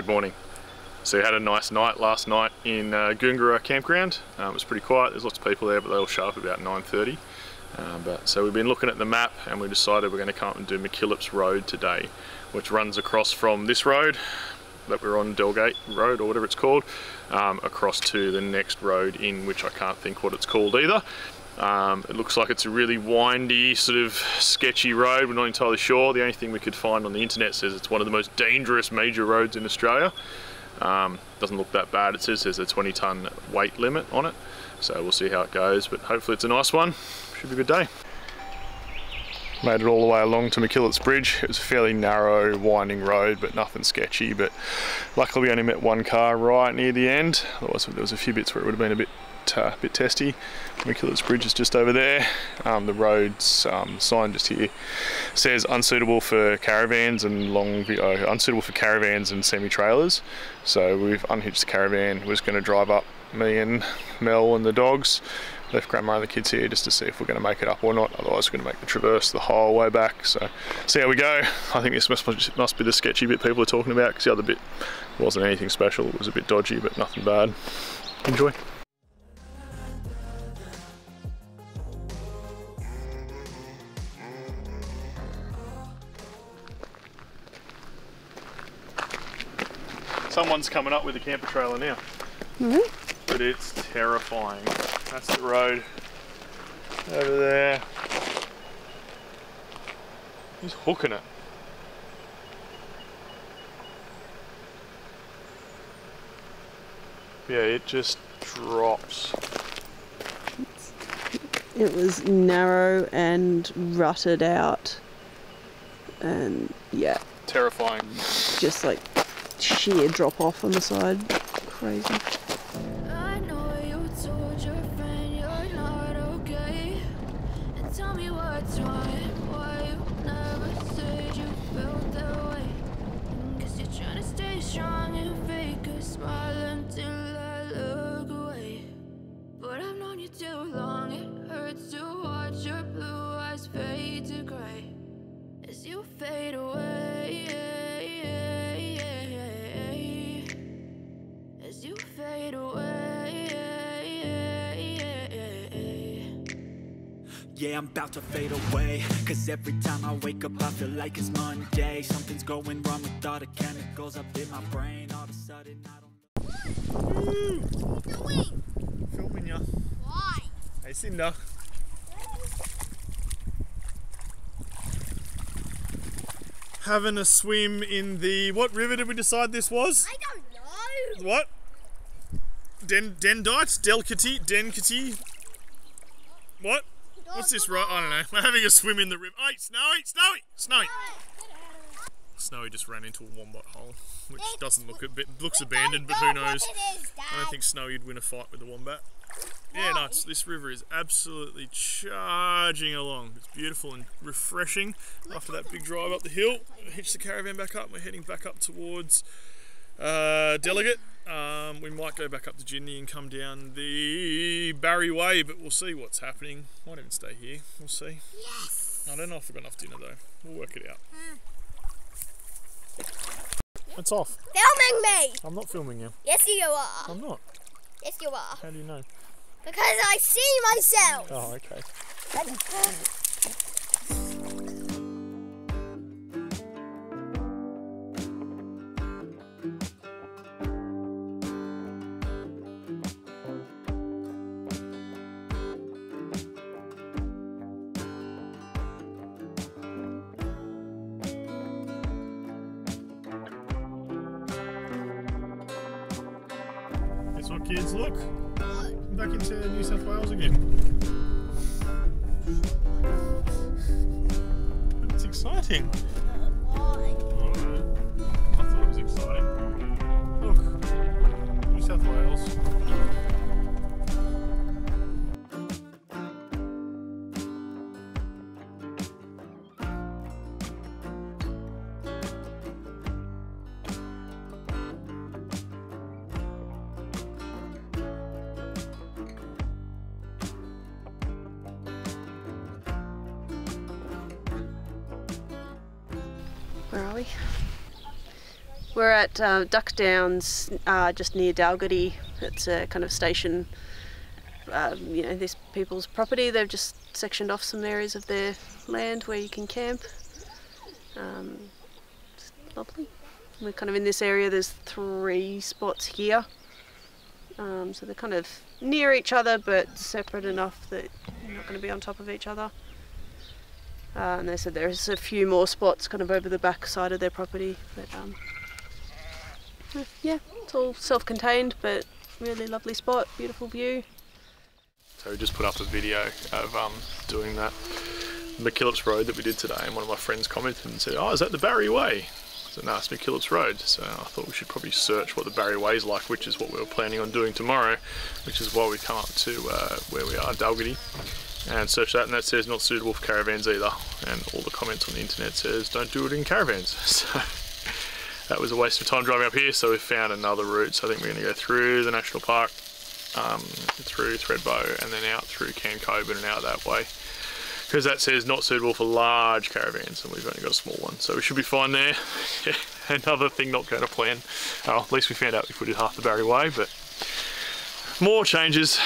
good morning. So we had a nice night last night in Goongerah campground. It was pretty quiet, there's lots of people there, but they all show up about 9:30. So we've been looking at the map and we decided we're going to come up and do McKillops Road today, which runs across from this road that we're on, Delgate Road or whatever it's called, across to the next road in which I can't think what it's called either. It looks like it's a really windy, sort of sketchy road, we're not entirely sure. The only thing we could find on the internet says it's one of the most dangerous major roads in Australia. Doesn't look that bad, it says there's a 20-ton weight limit on it. So we'll see how it goes, but hopefully it's a nice one. Should be a good day. Made it all the way along to McKillops Bridge. It was a fairly narrow, winding road, but nothing sketchy. But luckily we only met one car right near the end. Otherwise there was a few bits where it would have been a bit testy. McKillops Bridge is just over there. The road's sign just here says unsuitable for caravans and unsuitable for caravans and semi-trailers. So we've unhitched the caravan. We're just going to drive up, me and Mel and the dogs. Left grandma and the kids here just to see if we're going to make it up or not. Otherwise we're going to make the traverse the whole way back. So see how we go. I think this must be the sketchy bit people are talking about, because the other bit wasn't anything special. It was a bit dodgy, but nothing bad. Enjoy. Someone's coming up with a camper trailer now. Mm-hmm. But it's terrifying. That's the road over there. He's hooking it. Yeah, it just drops. It was narrow and rutted out. And yeah. Terrifying. Just like sheer drop off on the side. Crazy. Yeah, I'm about to fade away, cause every time I wake up I feel like it's Monday. Something's going wrong with all the chemicals up in my brain. All of a sudden I don't... What? What are you doing? Filming you. Why? Hey Cinder. Having a swim in the... What river did we decide this was? I don't know. What? Delgety? What? What's this, right? I don't know. We're having a swim in the river. Hey, Snowy! Snowy just ran into a wombat hole, which doesn't look looks abandoned, but who knows? I don't think Snowy'd win a fight with a wombat. Yeah, no, this river is absolutely charging along. It's beautiful and refreshing. After that big drive up the hill, hitch the caravan back up. We're heading back up towards Delegate. We might go back up to Ginny and come down the Barry Way, but we'll see what's happening. Might even stay here, we'll see. Yes. I don't know if we've got enough dinner though. We'll work it out. It's off. Filming me! I'm not filming you. Yes you are. I'm not. Yes you are. How do you know? Because I see myself. Oh, okay. Kids, look, back into New South Wales again. It's exciting. I don't know. I thought it was exciting. Look, New South Wales. We're at Duck Downs, just near Dalgety. It's a kind of station, you know, these people's property. They've just sectioned off some areas of their land where you can camp. It's lovely. We're kind of in this area. There's three spots here. So they're kind of near each other but separate enough that you're not going to be on top of each other. And they said there's a few more spots kind of over the back side of their property. But yeah, it's all self-contained, but really lovely spot, beautiful view. So we just put up a video of doing that McKillops Road that we did today, and one of my friends commented and said, "Oh, is that the Barry Way?" I said, "No, it's McKillops Road." So I thought we should probably search what the Barry Way is like, which is what we were planning on doing tomorrow, which is why we come up to where we are, Dalgety, and search that, and that says not suitable for caravans either, and all the comments on the internet says don't do it in caravans. So that was a waste of time driving up here, so we found another route. So I think we're going to go through the national park, through Thredbo, and then out through Cancoban and out that way, because that says not suitable for large caravans, and we've only got a small one, so we should be fine there. Another thing not going to plan. Oh, at least we found out if we did half the Barry Way, but more changes.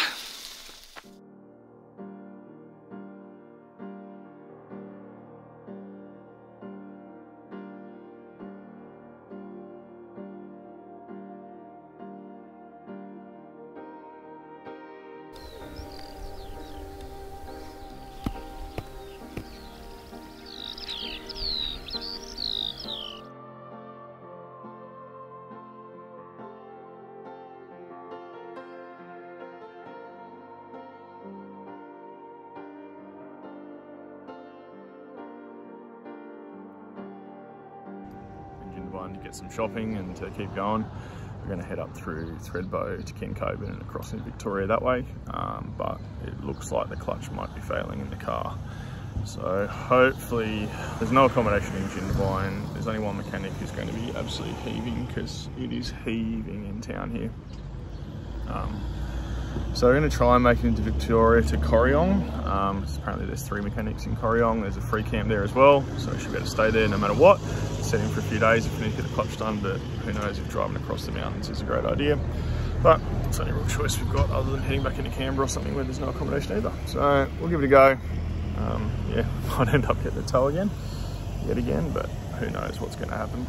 To get some shopping and to keep going. We're going to head up through Thredbow to Cancoban and across into Victoria that way, but it looks like the clutch might be failing in the car. So hopefully there's no accommodation in Jindabyne. There's only one mechanic who's going to be absolutely heaving, because it is heaving in town here. So we're going to try and make it into Victoria to Corryong. Apparently there's three mechanics in Corryong. There's a free camp there as well, so we should be able to stay there no matter what. Set in for a few days if we need to get the clutch done, but who knows if driving across the mountains is a great idea. But it's the only real choice we've got, other than heading back into Canberra or something where there's no accommodation either. So we'll give it a go. Yeah, might end up getting the tow again, yet again, but who knows what's going to happen.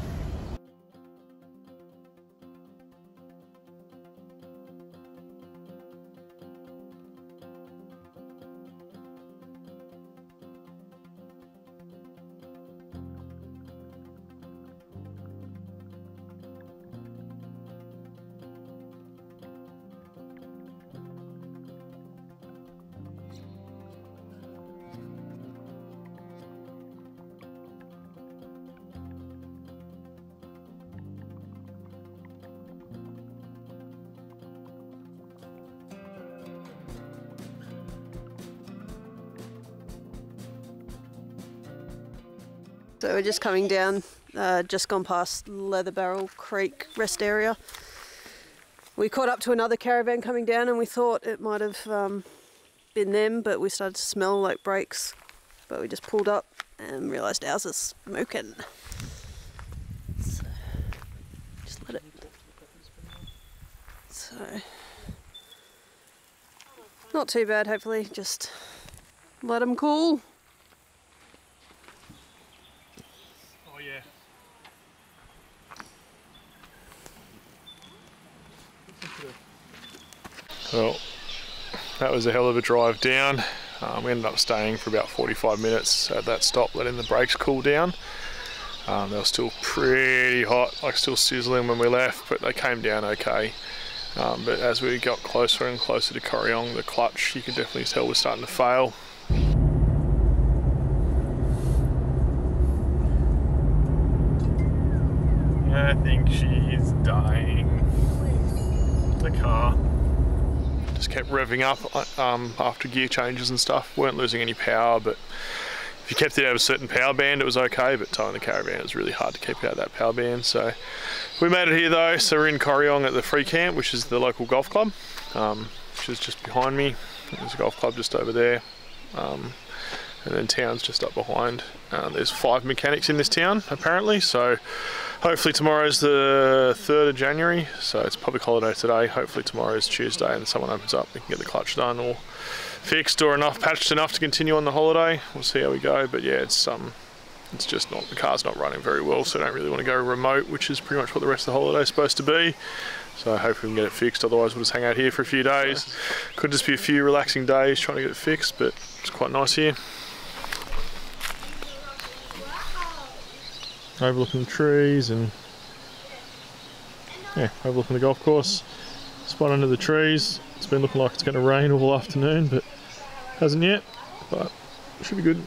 So we're just coming down, just gone past Leather Barrel Creek rest area. We caught up to another caravan coming down, and we thought it might have been them, but we started to smell like brakes. But we just pulled up and realised ours is smoking. So just let it. So not too bad, hopefully. Just let them cool. Well, that was a hell of a drive down. We ended up staying for about 45 minutes at that stop, letting the brakes cool down. They were still pretty hot, like still sizzling when we left, but they came down okay. But as we got closer and closer to Corryong, the clutch, you could definitely tell, was starting to fail. I think she is dying. The car just kept revving up after gear changes and stuff. Weren't losing any power, but if you kept it out of a certain power band, it was okay, but towing the caravan, it was really hard to keep it out of that power band. So we made it here though. So we're in Corryong at the free camp, which is the local golf club, which is just behind me. There's a golf club just over there, and then town's just up behind. There's 5 mechanics in this town apparently, so Hopefully tomorrow's the 3rd of January, so it's public holiday today. Hopefully tomorrow's Tuesday and someone opens up, we can get the clutch done or fixed or enough patched enough to continue on the holiday. We'll see how we go, but yeah, it's just not, the car's not running very well, so I don't really want to go remote, which is pretty much what the rest of the holiday is supposed to be. So hopefully we can get it fixed, otherwise we'll just hang out here for a few days. Nice. Could just be a few relaxing days trying to get it fixed, but it's quite nice here. Overlooking the trees and yeah, overlooking the golf course. Spot under the trees. It's been looking like it's going to rain all afternoon, but hasn't yet, but it should be good.